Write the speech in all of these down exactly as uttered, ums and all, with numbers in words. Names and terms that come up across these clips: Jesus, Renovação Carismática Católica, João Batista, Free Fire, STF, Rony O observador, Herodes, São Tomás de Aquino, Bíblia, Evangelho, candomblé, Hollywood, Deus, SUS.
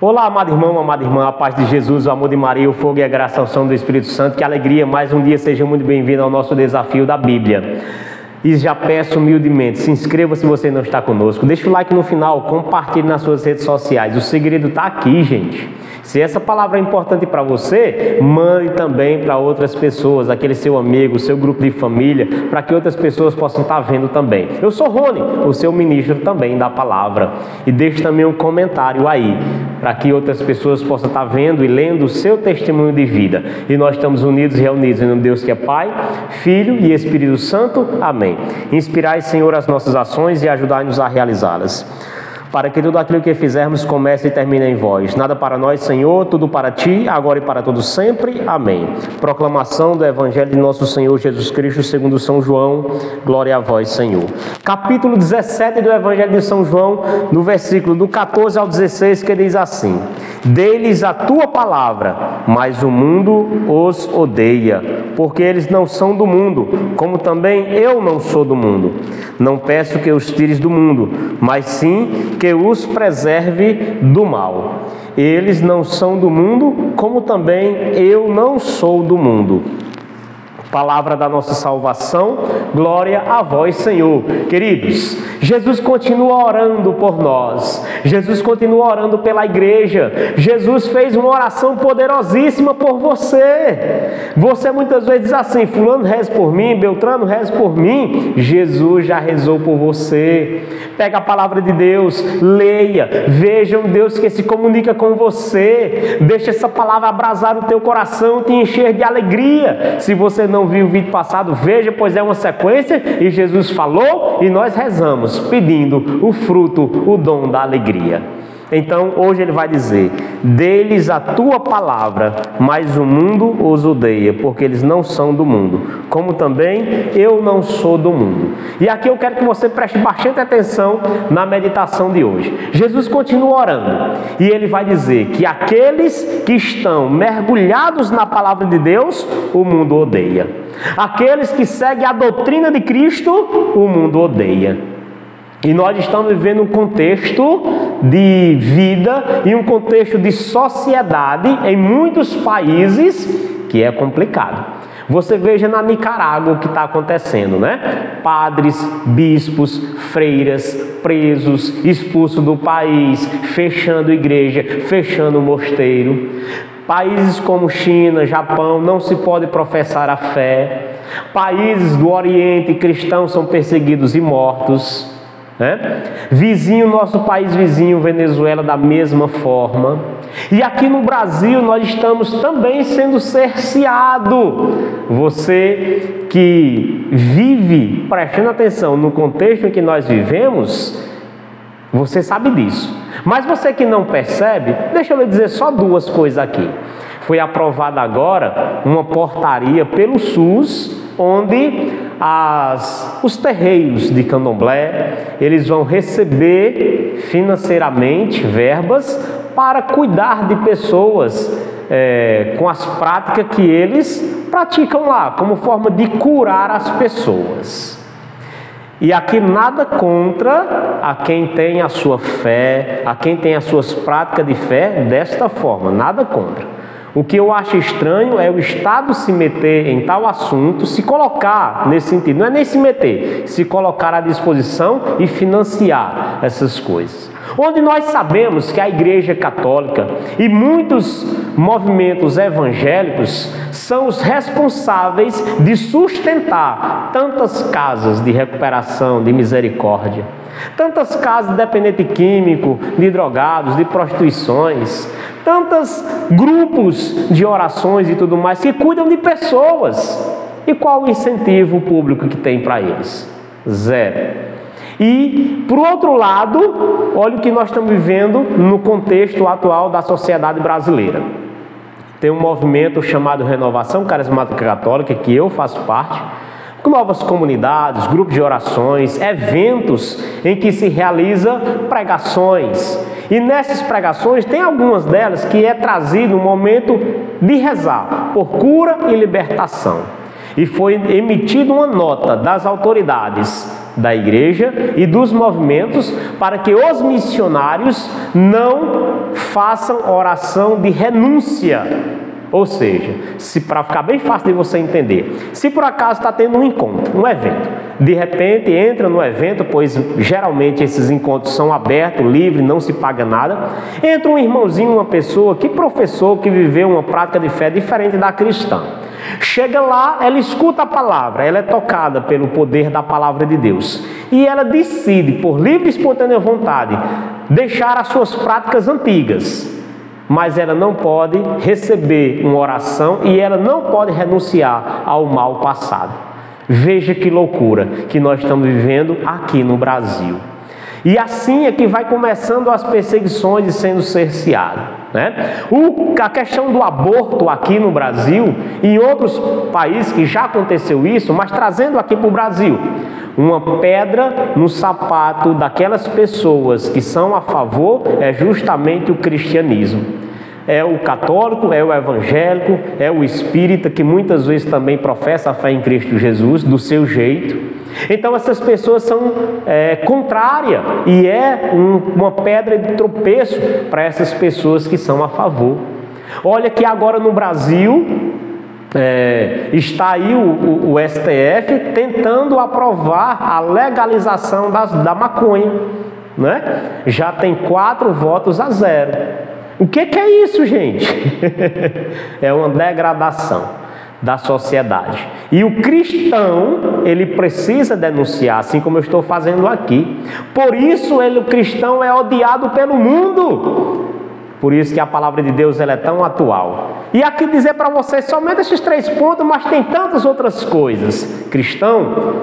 Olá, amado irmão, amada irmã, a paz de Jesus, o amor de Maria, o fogo e a graça, a unção do Espírito Santo. Que alegria, mais um dia, seja muito bem-vindo ao nosso desafio da Bíblia. E já peço humildemente, se inscreva se você não está conosco, deixa o like no final, compartilhe nas suas redes sociais, o segredo está aqui, gente. Se essa palavra é importante para você, mande também para outras pessoas, aquele seu amigo, seu grupo de família, para que outras pessoas possam estar vendo também. Eu sou Rony, o seu ministro também da palavra. E deixe também um comentário aí, para que outras pessoas possam estar vendo e lendo o seu testemunho de vida. E nós estamos unidos e reunidos em nome de Deus que é Pai, Filho e Espírito Santo. Amém. Inspirai, Senhor, as nossas ações e ajudai-nos a realizá-las, para que tudo aquilo que fizermos comece e termine em vós. Nada para nós, Senhor, tudo para Ti, agora e para todo sempre. Amém. Proclamação do Evangelho de nosso Senhor Jesus Cristo segundo São João. Glória a vós, Senhor. Capítulo dezessete do Evangelho de São João, no versículo do catorze ao dezesseis, que diz assim: Dê-lhes a Tua palavra, mas o mundo os odeia, porque eles não são do mundo, como também eu não sou do mundo. Não peço que os tires do mundo, mas sim que que os preserve do mal. Eles não são do mundo, como também eu não sou do mundo. Palavra da nossa salvação, glória a vós, Senhor. Queridos, Jesus continua orando por nós, Jesus continua orando pela igreja, Jesus fez uma oração poderosíssima por você. Você muitas vezes diz assim: fulano reza por mim, Beltrano reza por mim. Jesus já rezou por você. Pega a palavra de Deus, leia, veja um Deus que se comunica com você, deixa essa palavra abrasar o teu coração, te encher de alegria. Se você não viu o vídeo passado, veja, pois é uma sequência e Jesus falou e nós rezamos, pedindo o fruto, o dom da alegria. Então hoje ele vai dizer: Dê-lhes a tua palavra, mas o mundo os odeia, porque eles não são do mundo, como também eu não sou do mundo. E aqui eu quero que você preste bastante atenção na meditação de hoje. Jesus continua orando e ele vai dizer que aqueles que estão mergulhados na palavra de Deus, o mundo odeia. Aqueles que seguem a doutrina de Cristo, o mundo odeia. E nós estamos vivendo um contexto de vida e um contexto de sociedade em muitos países que é complicado. Você veja na Nicarágua o que está acontecendo, né? Padres, bispos, freiras, presos, expulsos do país, fechando igreja, fechando mosteiro. Países como China, Japão, não se pode professar a fé. Países do Oriente, cristãos são perseguidos e mortos. É? Vizinho, nosso país vizinho, Venezuela, da mesma forma. E aqui no Brasil nós estamos também sendo cerceado. Você que vive, prestando atenção no contexto em que nós vivemos, você sabe disso. Mas você que não percebe, deixa eu lhe dizer só duas coisas aqui. Foi aprovada agora uma portaria pelo SUS, onde as, os terreiros de candomblé, eles vão receber financeiramente verbas para cuidar de pessoas é, com as práticas que eles praticam lá, como forma de curar as pessoas. E aqui nada contra a quem tem a sua fé, a quem tem as suas práticas de fé desta forma, nada contra. O que eu acho estranho é o Estado se meter em tal assunto, se colocar nesse sentido, não é nem se meter, se colocar à disposição e financiar essas coisas. Onde nós sabemos que a Igreja Católica e muitos movimentos evangélicos são os responsáveis de sustentar tantas casas de recuperação, de misericórdia, tantas casas de dependente químico, de drogados, de prostituições, tantos grupos de orações e tudo mais que cuidam de pessoas. E qual o incentivo público que tem para eles? Zero. E, por outro lado, olha o que nós estamos vivendo no contexto atual da sociedade brasileira. Tem um movimento chamado Renovação Carismática Católica, que eu faço parte, com novas comunidades, grupos de orações, eventos em que se realiza pregações. E nessas pregações tem algumas delas que é trazido um momento de rezar por cura e libertação. E foi emitida uma nota das autoridades da igreja e dos movimentos para que os missionários não façam oração de renúncia. Ou seja, se para ficar bem fácil de você entender, se por acaso está tendo um encontro, um evento, de repente entra no evento, pois geralmente esses encontros são abertos, livres, não se paga nada, entra um irmãozinho, uma pessoa que professou, que viveu uma prática de fé diferente da cristã. Chega lá, ela escuta a palavra, ela é tocada pelo poder da palavra de Deus e ela decide, por livre e espontânea vontade, deixar as suas práticas antigas. Mas ela não pode receber uma oração e ela não pode renunciar ao mal passado. Veja que loucura que nós estamos vivendo aqui no Brasil. E assim é que vai começando as perseguições e sendo cerceado, né? O, a questão do aborto aqui no Brasil, em outros países que já aconteceu isso, mas trazendo aqui para o Brasil, uma pedra no sapato daquelas pessoas que são a favor é justamente o cristianismo. É o católico, é o evangélico, é o espírita, que muitas vezes também professa a fé em Cristo Jesus, do seu jeito. Então essas pessoas são é, contrárias e é um, uma pedra de tropeço para essas pessoas que são a favor. Olha que agora no Brasil é, está aí o, o, o S T F tentando aprovar a legalização das, da maconha, né? Já tem quatro votos a zero. O que que é isso, gente? É uma degradação da sociedade. E o cristão, ele precisa denunciar, assim como eu estou fazendo aqui. Por isso, ele, o cristão é odiado pelo mundo. Por isso que a palavra de Deus ela é tão atual. E aqui dizer para vocês somente esses três pontos, mas tem tantas outras coisas. Cristão,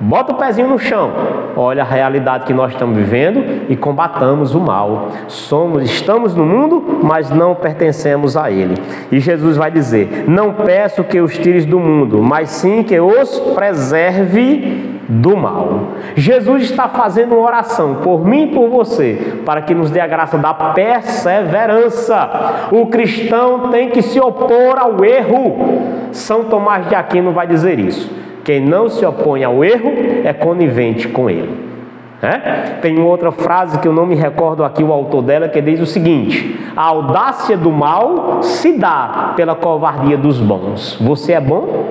bota o pezinho no chão, olha a realidade que nós estamos vivendo e combatamos o mal. Somos, estamos no mundo, mas não pertencemos a ele. E Jesus vai dizer, não peço que os tires do mundo, mas sim que os preserve do mal. Jesus está fazendo uma oração por mim e por você, para que nos dê a graça da perseverança. O cristão tem que se opor ao erro. São Tomás de Aquino vai dizer isso. Quem não se opõe ao erro é conivente com ele. É? Tem outra frase que eu não me recordo aqui o autor dela, que diz o seguinte: a audácia do mal se dá pela covardia dos bons. Você é bom?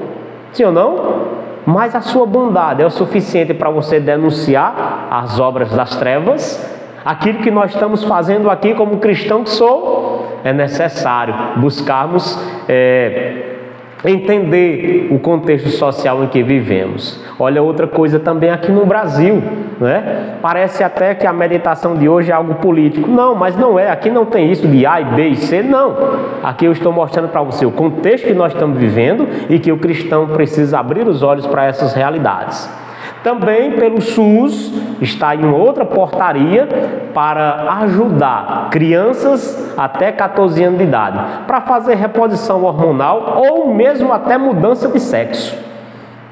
Sim ou não? Mas a sua bondade é o suficiente para você denunciar as obras das trevas? Aquilo que nós estamos fazendo aqui como cristão que sou, é necessário buscarmos... É, entender o contexto social em que vivemos. Olha outra coisa também aqui no Brasil, né? Parece até que a meditação de hoje é algo político. Não, mas não é. Aqui não tem isso de A e B e C, não. Aqui eu estou mostrando para você o contexto que nós estamos vivendo e que o cristão precisa abrir os olhos para essas realidades. Também pelo SUS está em outra portaria para ajudar crianças até quatorze anos de idade para fazer reposição hormonal ou mesmo até mudança de sexo.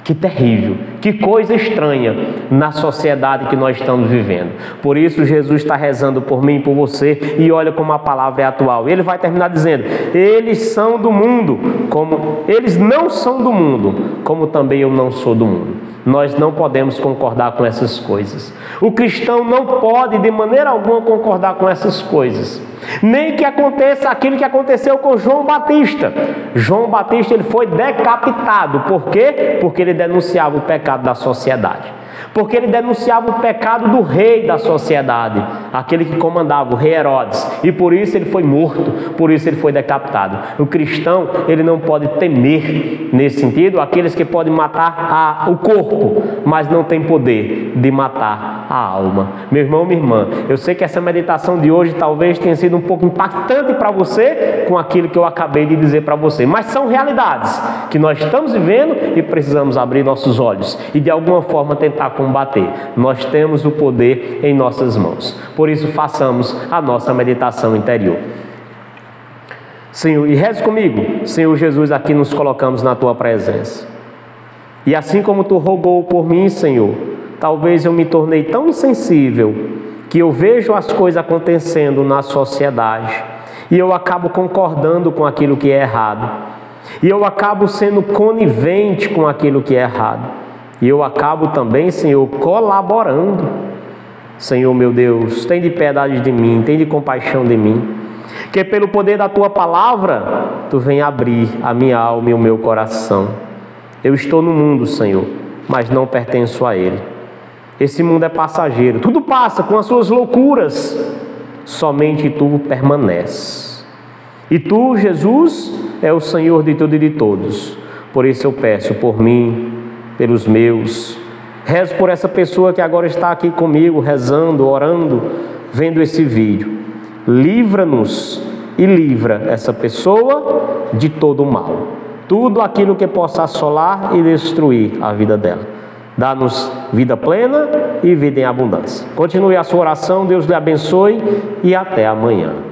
Que terrível, que coisa estranha na sociedade que nós estamos vivendo. Por isso Jesus está rezando por mim e por você e olha como a palavra é atual. Ele vai terminar dizendo, eles são do mundo, como eles não são do mundo, como também eu não sou do mundo. Nós não podemos concordar com essas coisas. O cristão não pode de maneira alguma concordar com essas coisas. Nem que aconteça aquilo que aconteceu com João Batista. João Batista ele foi decapitado. Por quê? Porque ele denunciava o pecado da sociedade. Porque ele denunciava o pecado do rei da sociedade, aquele que comandava, o rei Herodes. E por isso ele foi morto, por isso ele foi decapitado. O cristão, ele não pode temer, nesse sentido, aqueles que podem matar a, o corpo, mas não tem poder de matar a alma. Meu irmão, minha irmã, eu sei que essa meditação de hoje talvez tenha sido um pouco impactante para você com aquilo que eu acabei de dizer para você. Mas são realidades que nós estamos vivendo e precisamos abrir nossos olhos e de alguma forma tentar combater. Nós temos o poder em nossas mãos. Por isso façamos a nossa meditação interior. Senhor, e reze comigo. Senhor Jesus, aqui nos colocamos na tua presença. E assim como tu rogou por mim, Senhor, talvez eu me tornei tão insensível que eu vejo as coisas acontecendo na sociedade e eu acabo concordando com aquilo que é errado. E eu acabo sendo conivente com aquilo que é errado. E eu acabo também, Senhor, colaborando. Senhor meu Deus, tem de piedade de mim, tem de compaixão de mim. Que pelo poder da Tua palavra, Tu venha abrir a minha alma e o meu coração. Eu estou no mundo, Senhor, mas não pertenço a ele. Esse mundo é passageiro. Tudo passa com as suas loucuras. Somente Tu permaneces. E Tu, Jesus, é o Senhor de tudo e de todos. Por isso eu peço por mim, pelos meus. Rezo por essa pessoa que agora está aqui comigo, rezando, orando, vendo esse vídeo. Livra-nos e livra essa pessoa de todo o mal. Tudo aquilo que possa assolar e destruir a vida dela. Dá-nos vida plena e vida em abundância. Continue a sua oração, Deus lhe abençoe e até amanhã.